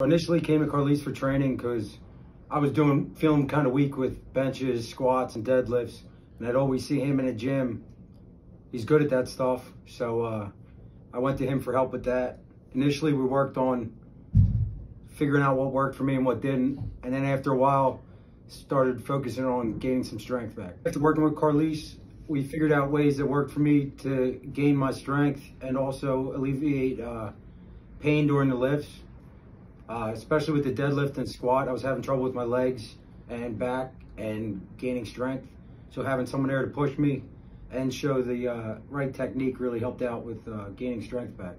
I initially came to Carlise for training because I was feeling kind of weak with benches, squats, and deadlifts, and I'd always see him in a gym. He's good at that stuff, so I went to him for help with that. Initially, we worked on figuring out what worked for me and what didn't, and then after a while, started focusing on gaining some strength back. After working with Carlise, we figured out ways that worked for me to gain my strength and also alleviate pain during the lifts. Especially with the deadlift and squat, I was having trouble with my legs and back and gaining strength. So having someone there to push me and show the right technique really helped out with gaining strength back.